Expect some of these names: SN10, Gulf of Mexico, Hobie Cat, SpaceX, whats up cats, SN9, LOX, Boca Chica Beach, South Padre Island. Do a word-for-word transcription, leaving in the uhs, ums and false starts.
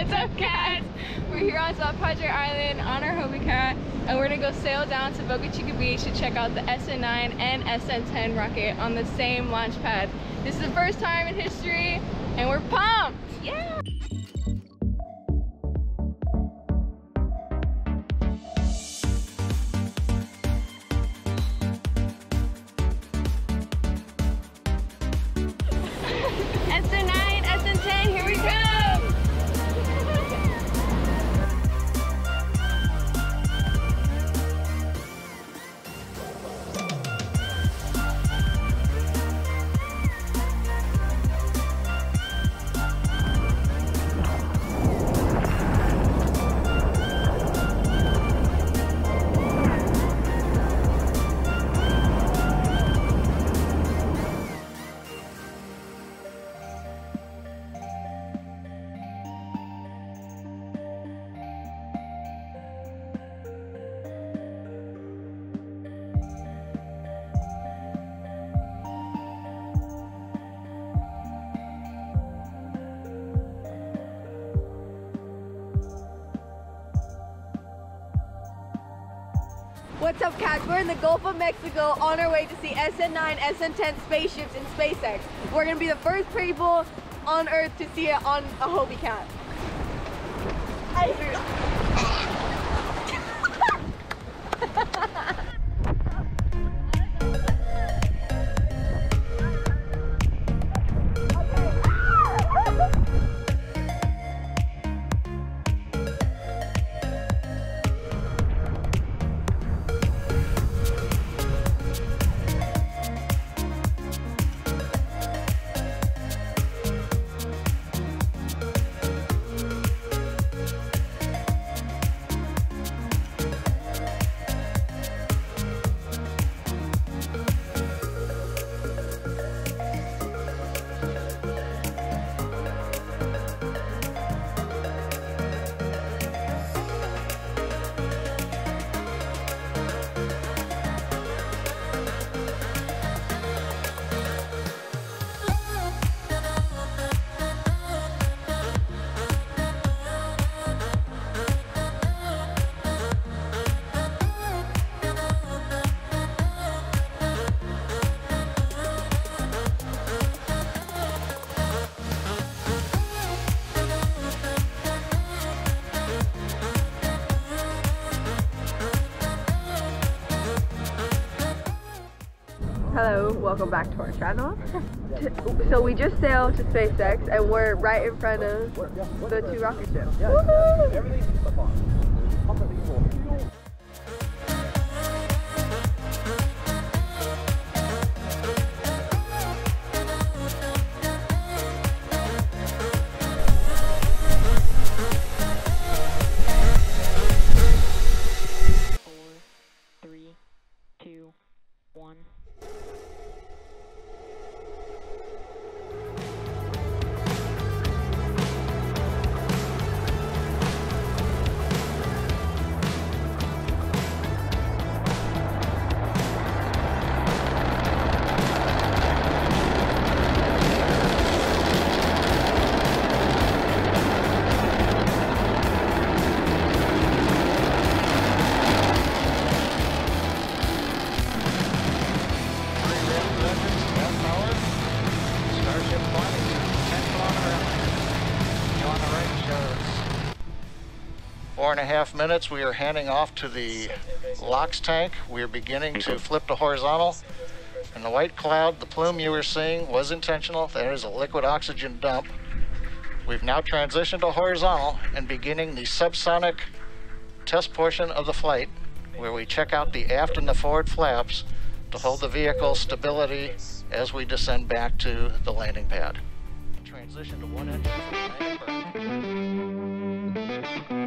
What's up, cats? We're here on South Padre Island on our Hobie Cat, and we're gonna go sail down to Boca Chica Beach to check out the S N nine and S N ten rocket on the same launch pad. This is the first time in history, and we're pumped! Yeah! What's up, cats? We're in the Gulf of Mexico on our way to see S N nine, S N ten spaceships in SpaceX. We're gonna be the first people on Earth to see it on a Hobie Cat. I Hello, welcome back to our channel. So we just sailed to SpaceX and we're right in front of the two rocket ships. Woohoo! Four and a half minutes, we are handing off to the LOX tank. We are beginning to flip to horizontal. And the white cloud, the plume you were seeing, was intentional. There is a liquid oxygen dump. We've now transitioned to horizontal and beginning the subsonic test portion of the flight, where we check out the aft and the forward flaps to hold the vehicle's stability as we descend back to the landing pad. Transition to one engine.